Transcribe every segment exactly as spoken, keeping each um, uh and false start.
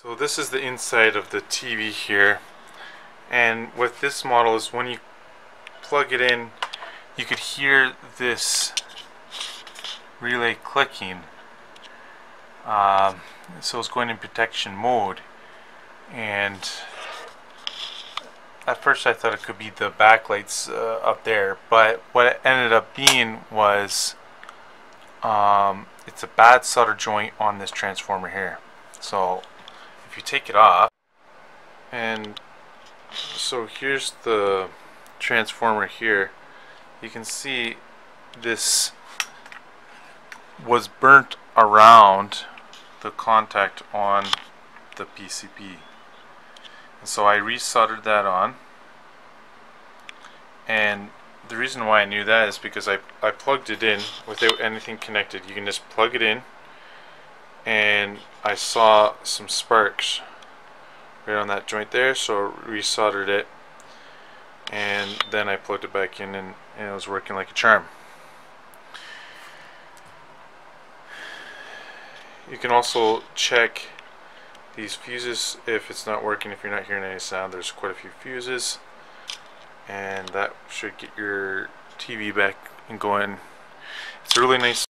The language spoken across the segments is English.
So this is the inside of the T V here, and with this model is when you plug it in, you could hear this relay clicking. Um, so it's going in protection mode, and at first I thought it could be the backlights uh, up there, but what it ended up being was um, it's a bad solder joint on this transformer here. So if you take it off, and so here's the transformer here, you can see this was burnt around the contact on the P C B, and so I re-soldered that on. And the reason why I knew that is because I, I plugged it in without anything connected. You can just plug it in, and I saw some sparks right on that joint there, so I re-soldered it, and then I plugged it back in, and, and it was working like a charm. You can also check these fuses if it's not working, if you're not hearing any sound. There's quite a few fuses, and that should get your T V back and going. It's really nice.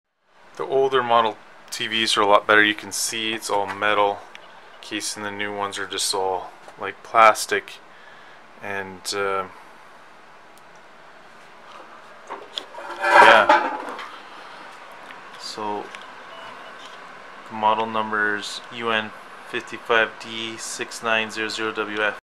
The older model T Vs are a lot better. You can see it's all metal casing, and the new ones are just all like plastic, and uh, yeah. So the model number is U N five five D six nine zero zero W F.